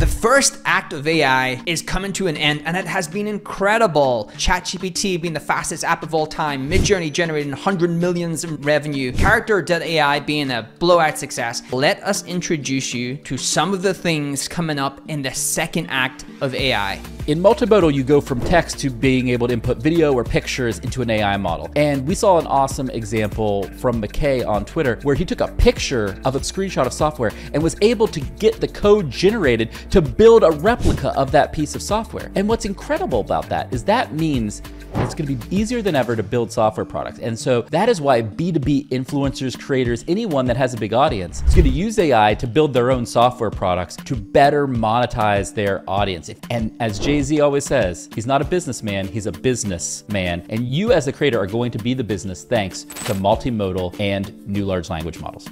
The first act of AI is coming to an end, and it has been incredible. ChatGPT being the fastest app of all time, Midjourney generating 100 millions in revenue, Character.ai being a blowout success. Let us introduce you to some of the things coming up in the second act of AI. In multimodal, you go from text to being able to input video or pictures into an AI model. And we saw an awesome example from McKay on Twitter where he took a picture of a screenshot of software and was able to get the code generated to build a replica of that piece of software. And what's incredible about that is that means it's going to be easier than ever to build software products. And so that is why B2B influencers, creators, anyone that has a big audience is going to use AI to build their own software products to better monetize their audience. And as Jay-Z always says, he's not a businessman, he's a businessman. And you as a creator are going to be the business thanks to multimodal and new large language models.